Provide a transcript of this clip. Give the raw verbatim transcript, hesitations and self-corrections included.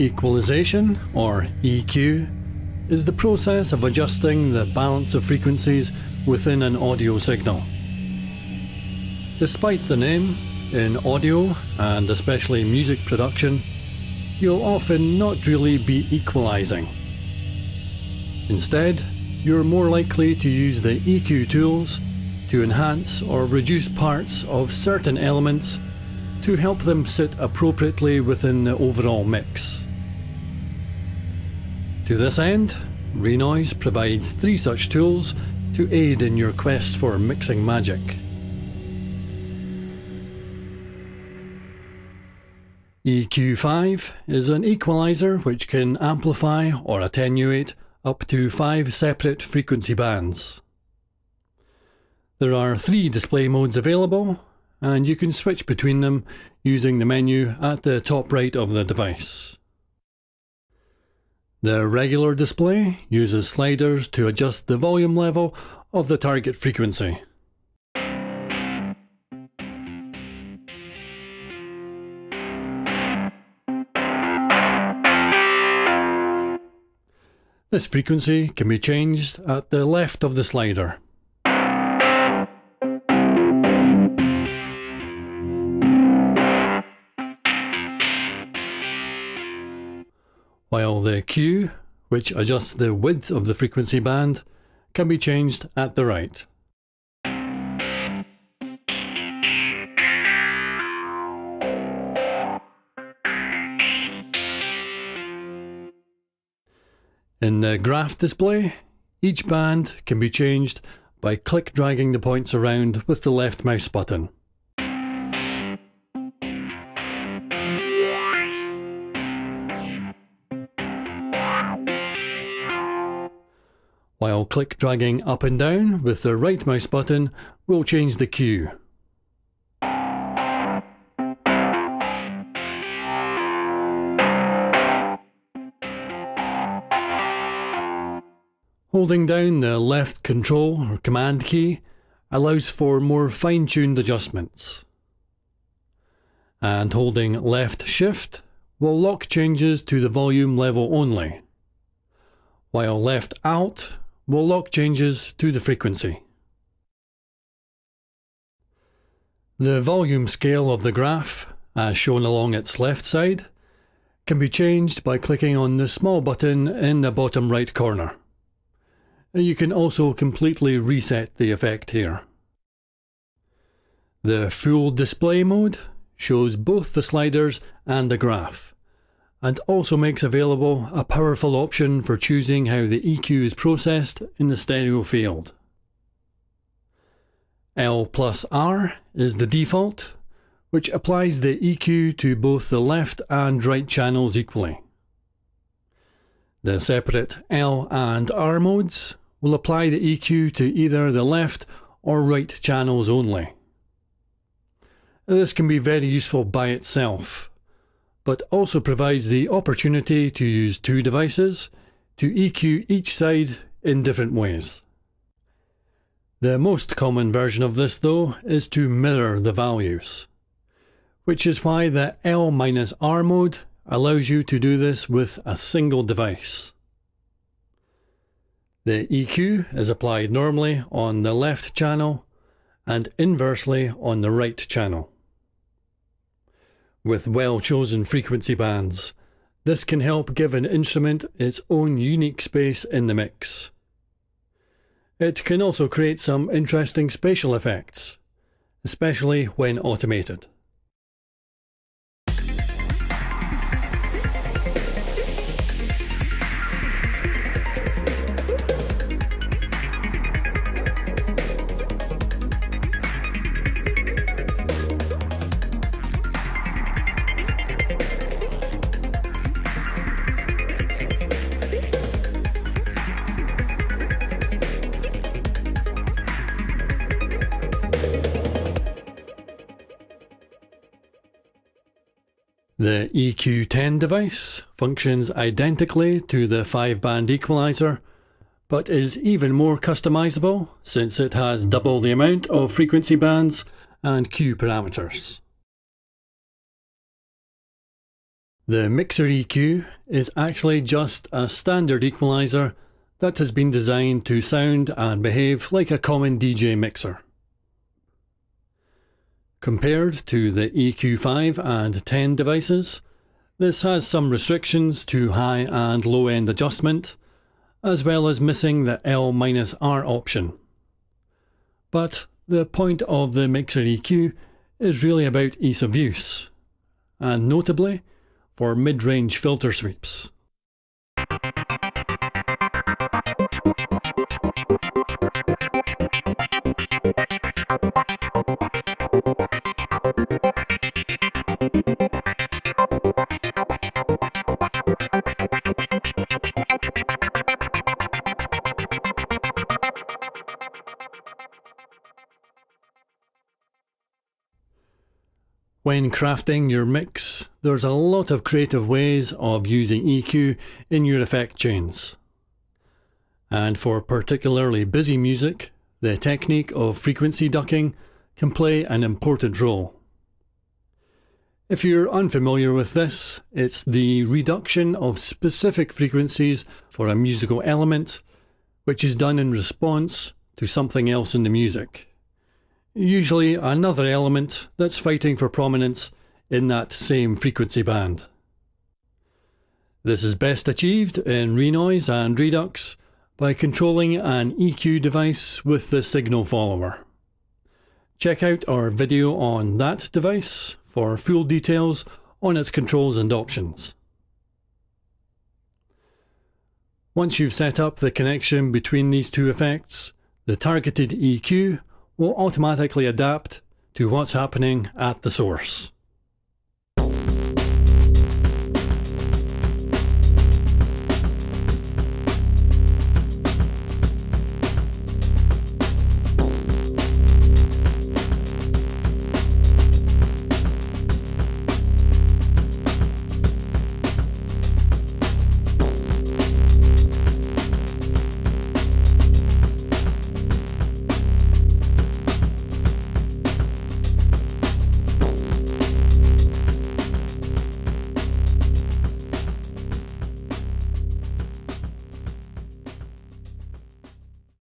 Equalization, or E Q, is the process of adjusting the balance of frequencies within an audio signal. Despite the name, in audio, and especially music production, you'll often not really be equalizing. Instead, you're more likely to use the E Q tools to enhance or reduce parts of certain elements to help them sit appropriately within the overall mix. To this end, Renoise provides three such tools to aid in your quest for mixing magic. E Q five is an equalizer which can amplify or attenuate up to five separate frequency bands. There are three display modes available, and you can switch between them using the menu at the top right of the device. The regular display uses sliders to adjust the volume level of the target frequency. This frequency can be changed at the left of the slider. While the Q, which adjusts the width of the frequency band, can be changed at the right. In the graph display, each band can be changed by click dragging the points around with the left mouse button. While click dragging up and down with the right mouse button will change the Q. Holding down the left control or command key allows for more fine-tuned adjustments. And holding left shift will lock changes to the volume level only, while left alt will lock changes to the frequency. The volume scale of the graph, as shown along its left side, can be changed by clicking on the small button in the bottom right corner. You can also completely reset the effect here. The full display mode shows both the sliders and the graph, and also makes available a powerful option for choosing how the E Q is processed in the stereo field. L plus R is the default, which applies the E Q to both the left and right channels equally. The separate L and R modes will apply the E Q to either the left or right channels only. This can be very useful by itself, but also provides the opportunity to use two devices to E Q each side in different ways. The most common version of this though is to mirror the values, which is why the L minus R mode allows you to do this with a single device. The E Q is applied normally on the left channel and inversely on the right channel. With well-chosen frequency bands, this can help give an instrument its own unique space in the mix. It can also create some interesting spatial effects, especially when automated. The E Q ten device functions identically to the five band equalizer, but is even more customizable since it has double the amount of frequency bands and Q parameters. The Mixer E Q is actually just a standard equalizer that has been designed to sound and behave like a common D J mixer. Compared to the E Q five and ten devices, this has some restrictions to high and low end adjustment, as well as missing the L R option. But the point of the Mixer E Q is really about ease of use, and notably for mid-range filter sweeps. When crafting your mix, there's a lot of creative ways of using E Q in your effect chains. And for particularly busy music, the technique of frequency ducking can play an important role. If you're unfamiliar with this, it's the reduction of specific frequencies for a musical element, which is done in response to something else in the music. Usually another element that's fighting for prominence in that same frequency band. This is best achieved in Renoise and Redux by controlling an E Q device with the signal follower. Check out our video on that device for full details on its controls and options. Once you've set up the connection between these two effects, the targeted E Q will automatically adapt to what's happening at the source.